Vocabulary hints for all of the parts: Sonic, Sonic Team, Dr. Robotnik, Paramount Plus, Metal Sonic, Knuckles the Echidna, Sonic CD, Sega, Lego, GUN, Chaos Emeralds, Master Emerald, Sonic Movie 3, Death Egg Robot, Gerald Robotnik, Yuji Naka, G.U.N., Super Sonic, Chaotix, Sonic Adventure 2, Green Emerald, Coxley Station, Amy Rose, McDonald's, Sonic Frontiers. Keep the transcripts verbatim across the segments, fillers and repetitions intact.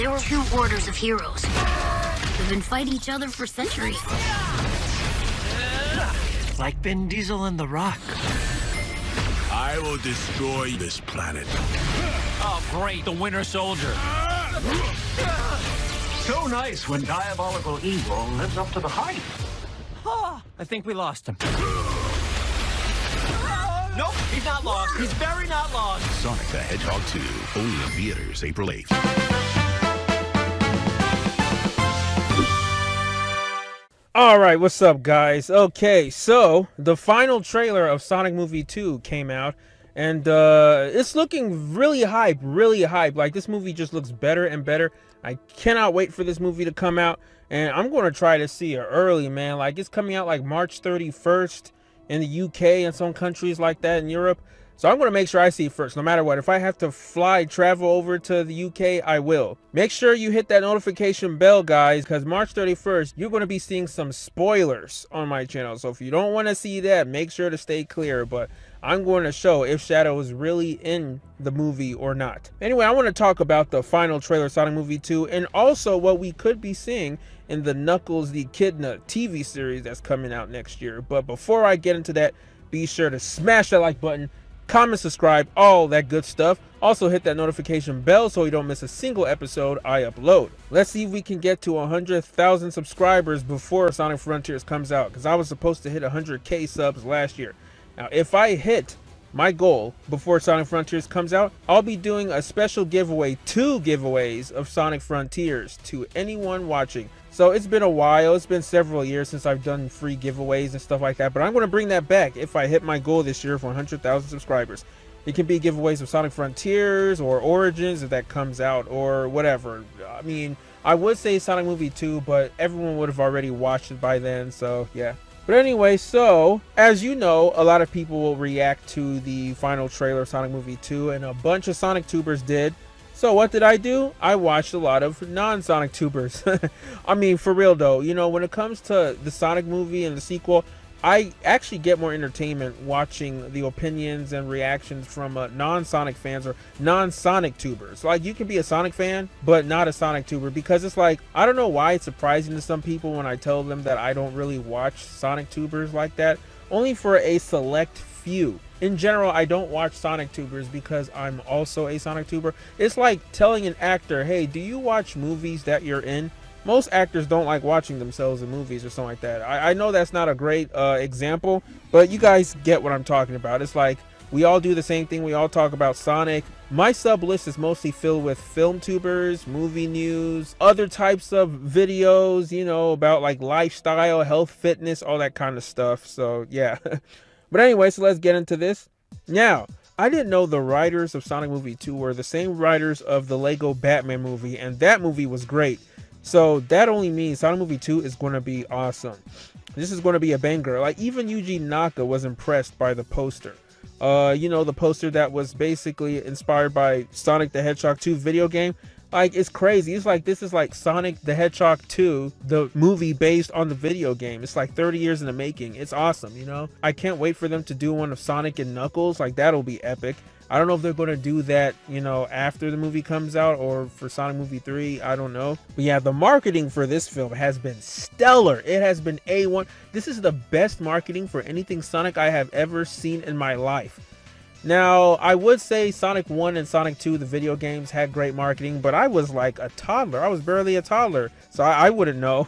There were two orders of heroes who've been fighting each other for centuries. Like Ben Diesel and The Rock. I will destroy this planet. Oh, great, the Winter Soldier. So nice when diabolical evil lives up to the hype. Oh, I think we lost him. Nope, he's not lost. He's very not lost. Sonic the Hedgehog two, only in theaters April eighth. All right, what's up, guys? Okay, so the final trailer of Sonic Movie two came out, and uh, it's looking really hype, really hype. Like, this movie just looks better and better. I cannot wait for this movie to come out, and I'm going to try to see it early, man. Like, it's coming out like March thirty-first. In the U K and some countries like that in Europe. So I'm going to make sure I see it first, no matter what. If I have to fly, travel over to the U K, I will. Make sure you hit that notification bell, guys, because March thirty-first, you're going to be seeing some spoilers on my channel. So if you don't want to see that, make sure to stay clear. But I'm going to show if Shadow is really in the movie or not. Anyway, I want to talk about the final trailer of Sonic Movie two and also what we could be seeing in the Knuckles the Echidna T V series that's coming out next year. But before I get into that, be sure to smash that like button, comment, subscribe, all that good stuff. Also hit that notification bell so you don't miss a single episode I upload. Let's see if we can get to one hundred thousand subscribers before Sonic Frontiers comes out, because I was supposed to hit one hundred K subs last year. Now, if I hit my goal before Sonic Frontiers comes out, I'll be doing a special giveaway, two giveaways of Sonic Frontiers to anyone watching. So it's been a while, it's been several years since I've done free giveaways and stuff like that, but I'm going to bring that back if I hit my goal this year for one hundred thousand subscribers. It can be giveaways of Sonic Frontiers or Origins if that comes out or whatever. I mean, I would say Sonic Movie two, but everyone would have already watched it by then, so yeah. But anyway, so as you know, a lot of people will react to the final trailer of Sonic Movie two, and a bunch of Sonic tubers did. So what did I do? I watched a lot of non-Sonic tubers. I mean, for real though, you know, when it comes to the Sonic movie and the sequel, I actually get more entertainment watching the opinions and reactions from uh, non-Sonic fans or non-Sonic tubers. Like, you can be a Sonic fan, but not a Sonic tuber, because it's like, I don't know why it's surprising to some people when I tell them that I don't really watch Sonic tubers like that. Only for a select few. In general, I don't watch Sonic tubers because I'm also a Sonic tuber. It's like telling an actor, hey, do you watch movies that you're in? Most actors don't like watching themselves in movies or something like that. I, I know that's not a great uh, example, but you guys get what I'm talking about. It's like, we all do the same thing. We all talk about Sonic. My sub list is mostly filled with film tubers, movie news, other types of videos, you know, about like lifestyle, health, fitness, all that kind of stuff. So yeah. But anyway, so let's get into this. Now, I didn't know the writers of Sonic Movie two were the same writers of the Lego Batman movie, and that movie was great. So that only means Sonic Movie two is going to be awesome. This is going to be a banger. Like, even Yuji Naka was impressed by the poster. Uh, you know, the poster that was basically inspired by Sonic the Hedgehog two video game. Like, it's crazy. It's like, this is like Sonic the Hedgehog two, the movie based on the video game. It's like thirty years in the making. It's awesome, you know? I can't wait for them to do one of Sonic and Knuckles. Like, that'll be epic. I don't know if they're going to do that, you know, after the movie comes out or for Sonic Movie three. I don't know. But yeah, the marketing for this film has been stellar. It has been A one. This is the best marketing for anything Sonic I have ever seen in my life. Now, I would say Sonic one and Sonic two, the video games, had great marketing, but I was like a toddler. I was barely a toddler, so I, I wouldn't know.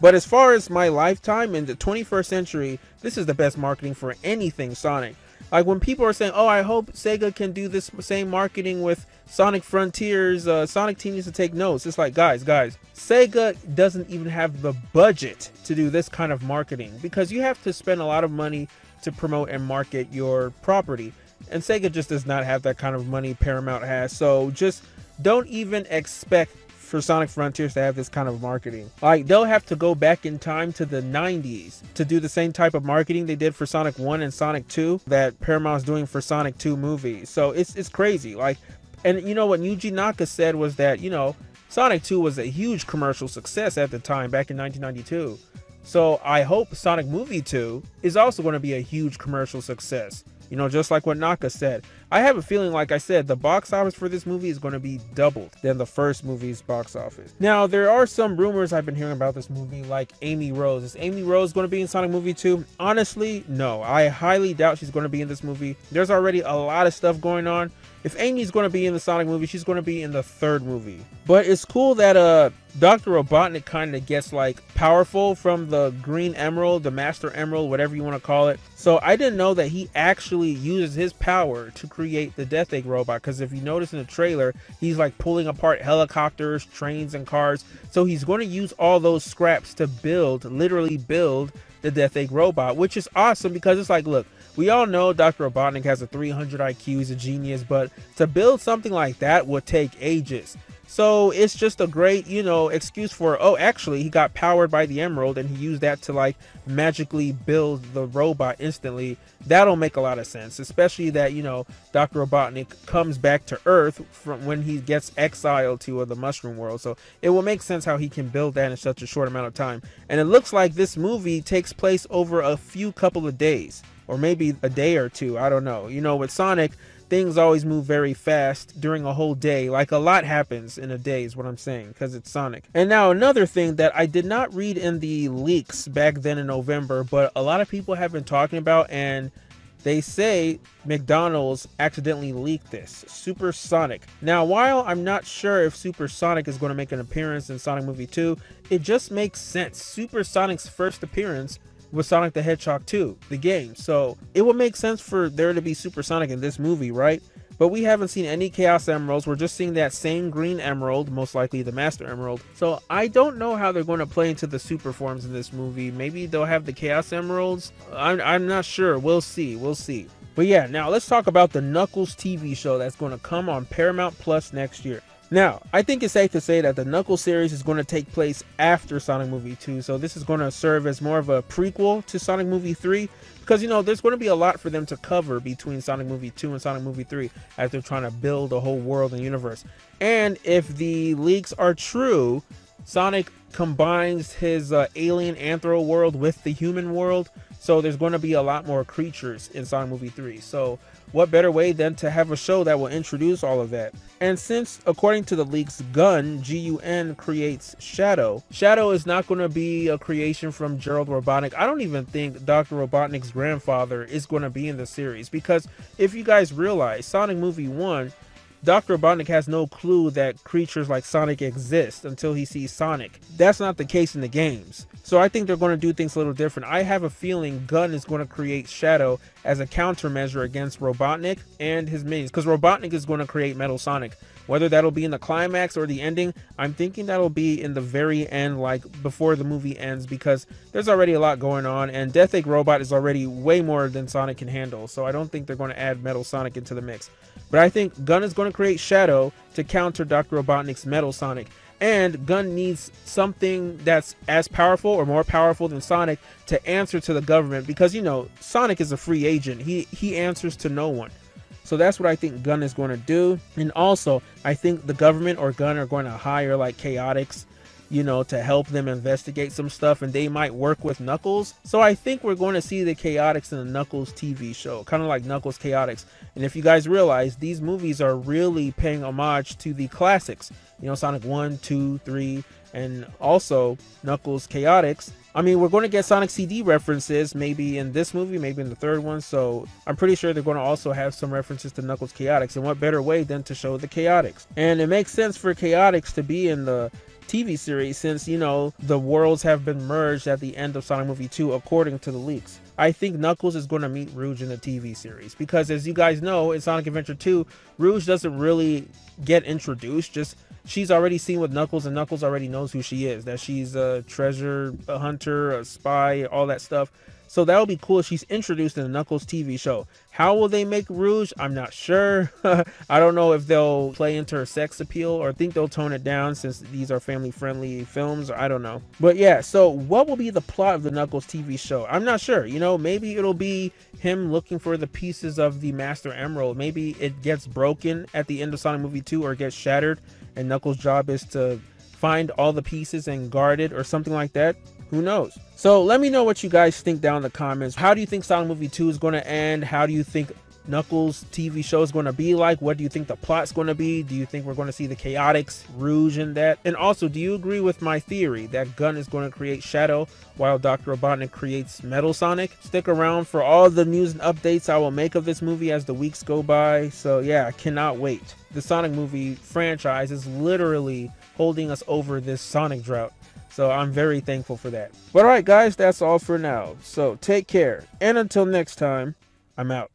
But as far as my lifetime in the twenty-first century, this is the best marketing for anything Sonic. Like, when people are saying, oh, I hope Sega can do this same marketing with Sonic Frontiers, uh, Sonic Team needs to take notes. It's like, guys, guys, Sega doesn't even have the budget to do this kind of marketing, because you have to spend a lot of money to promote and market your property. And Sega just does not have that kind of money Paramount has. So just don't even expect for Sonic Frontiers to have this kind of marketing. Like, they'll have to go back in time to the nineties to do the same type of marketing they did for Sonic one and Sonic two that Paramount's doing for Sonic two movie. So it's, it's crazy. Like, and you know what Yuji Naka said was that, you know, Sonic two was a huge commercial success at the time back in nineteen ninety-two. So I hope Sonic Movie two is also going to be a huge commercial success. You know, just like what Naka said. I have a feeling, like I said, the box office for this movie is going to be doubled than the first movie's box office. Now, there are some rumors I've been hearing about this movie, like Amy Rose. Is Amy Rose going to be in Sonic Movie two? Honestly, no. I highly doubt she's going to be in this movie. There's already a lot of stuff going on. If Amy's going to be in the Sonic movie, she's going to be in the third movie. But it's cool that uh, Doctor Robotnik kind of gets like powerful from the Green Emerald, the Master Emerald, whatever you want to call it. So I didn't know that he actually uses his power to create the Death Egg Robot, because if you notice in the trailer, he's like pulling apart helicopters, trains, and cars. So he's going to use all those scraps to build, literally build, the Death Egg Robot, which is awesome because it's like, look, we all know Doctor Robotnik has a three hundred I Q, he's a genius, but to build something like that would take ages. So it's just a great, you know, excuse for, oh, actually, he got powered by the Emerald and he used that to like magically build the robot instantly. That'll make a lot of sense, especially that, you know, Doctor Robotnik comes back to Earth from when he gets exiled to uh, the Mushroom World. So it will make sense how he can build that in such a short amount of time. And it looks like this movie takes place over a few couple of days, or maybe a day or two. I don't know. You know, with Sonic, things always move very fast during a whole day. Like, a lot happens in a day is what I'm saying, because it's Sonic. And now another thing that I did not read in the leaks back then in November, but a lot of people have been talking about, and they say McDonald's accidentally leaked this, Super Sonic. Now, while I'm not sure if Super Sonic is going to make an appearance in Sonic Movie two, it just makes sense. Super Sonic's first appearance with Sonic the Hedgehog two, the game. So it would make sense for there to be Super Sonic in this movie, right? But we haven't seen any Chaos Emeralds. We're just seeing that same Green Emerald, most likely the Master Emerald. So I don't know how they're going to play into the super forms in this movie. Maybe they'll have the Chaos Emeralds. I'm, I'm not sure. We'll see. We'll see. But yeah, now let's talk about the Knuckles T V show that's going to come on Paramount Plus next year. Now, I think it's safe to say that the Knuckles series is going to take place after Sonic Movie two, so this is going to serve as more of a prequel to Sonic Movie three, because, you know, there's going to be a lot for them to cover between Sonic Movie two and Sonic Movie three as they're trying to build a whole world and universe. And if the leaks are true, Sonic combines his uh, alien anthro world with the human world, so there's going to be a lot more creatures in Sonic Movie three. So what better way than to have a show that will introduce all of that? And since, according to the leaks, GUN, G U N, creates Shadow, Shadow is not going to be a creation from Gerald Robotnik. I don't even think Doctor Robotnik's grandfather is going to be in the series, because if you guys realize, Sonic Movie one, Doctor Robotnik has no clue that creatures like Sonic exist until he sees Sonic. That's not the case in the games. So I think they're going to do things a little different. I have a feeling GUN is going to create Shadow as a countermeasure against Robotnik and his minions, because Robotnik is going to create Metal Sonic. Whether that'll be in the climax or the ending, I'm thinking that'll be in the very end, like before the movie ends, because there's already a lot going on, and Death Egg Robot is already way more than Sonic can handle, so I don't think they're going to add Metal Sonic into the mix. But I think GUN is going to create Shadow to counter Doctor Robotnik's Metal Sonic. And GUN needs something that's as powerful or more powerful than Sonic to answer to the government, because, you know, Sonic is a free agent. He he answers to no one. So that's what I think GUN is going to do. And also, I think the government or GUN are going to hire like Chaotix, you know, to help them investigate some stuff, and they might work with Knuckles. So I think we're going to see the Chaotix in the Knuckles T V show, kind of like Knuckles Chaotix. And if you guys realize, these movies are really paying homage to the classics, you know, Sonic one, two, three, and also Knuckles Chaotix. I mean, we're going to get Sonic C D references, maybe in this movie, maybe in the third one. So I'm pretty sure they're going to also have some references to Knuckles Chaotix, and what better way than to show the Chaotix? And it makes sense for Chaotix to be in the T V series, since, you know, the worlds have been merged at the end of Sonic Movie two, according to the leaks. I think Knuckles is going to meet Rouge in the T V series, because as you guys know, in Sonic Adventure two, Rouge doesn't really get introduced. Just she's already seen with Knuckles, and Knuckles already knows who she is, that she's a treasure a hunter, a spy, all that stuff. So that'll be cool if she's introduced in the Knuckles T V show. How will they make Rouge? I'm not sure. I don't know if they'll play into her sex appeal, or think they'll tone it down since these are family-friendly films. I don't know. But yeah, so what will be the plot of the Knuckles T V show? I'm not sure. You know, maybe it'll be him looking for the pieces of the Master Emerald. Maybe it gets broken at the end of Sonic Movie two, or gets shattered, and Knuckles' job is to find all the pieces and guard it, or something like that. Who knows? So let me know what you guys think down in the comments. How do you think Sonic Movie two is going to end? How do you think Knuckles T V show is going to be like? What do you think the plot's going to be? Do you think we're going to see the Chaotix, Rouge in that? And also, do you agree with my theory that Gun is going to create Shadow while Doctor Robotnik creates Metal Sonic? Stick around for all the news and updates I will make of this movie as the weeks go by. So yeah, I cannot wait. The Sonic movie franchise is literally holding us over this Sonic drought. So I'm very thankful for that. But all right, guys, that's all for now. So take care. And until next time, I'm out.